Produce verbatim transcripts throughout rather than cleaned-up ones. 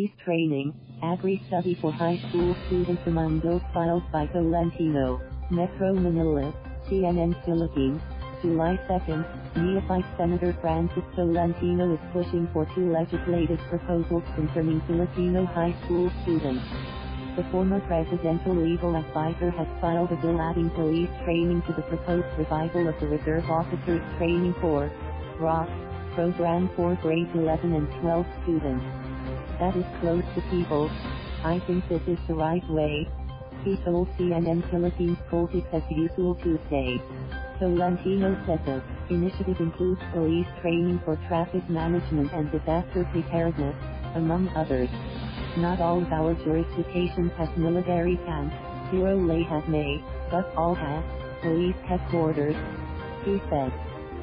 Studies Training, Agri-Study for High School Students. Among those filed by Tolentino, Metro Manila, C N N Philippines, July second, neophyte Senator Francis Tolentino is pushing for two legislative proposals concerning Filipino high school students. The former presidential legal advisor has filed a bill adding police training to the proposed revival of the Reserve Officers Training Corps, R O C, program for grades eleven and twelve students. That is close to people. I think this is the right way, he told C N N Philippines Politics As Usual Tuesday. Tolentino said the initiative includes police training for traffic management and disaster preparedness, among others. Not all of our jurisdictions have military camps, Zero Lay has may, but all have police headquarters, he said.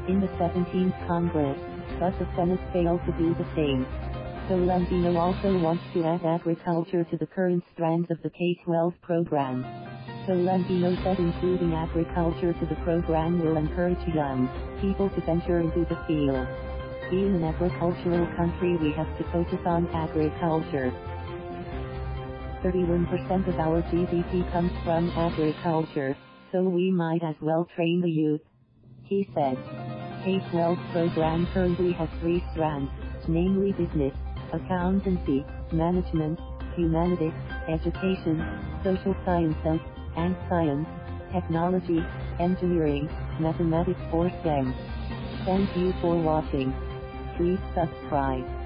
In the seventeenth Congress, but the Senate failed to do the same. Tolentino also wants to add agriculture to the current strands of the K twelve program. Tolentino said including agriculture to the program will encourage young people to venture into the field. Being an agricultural country, we have to focus on agriculture. thirty-one percent of our G D P comes from agriculture, so we might as well train the youth, he said. K twelve program currently has three strands, namely business, accountancy, management, humanities, education, social sciences, and science, technology, engineering, mathematics or STEM. Thank you for watching. Please subscribe.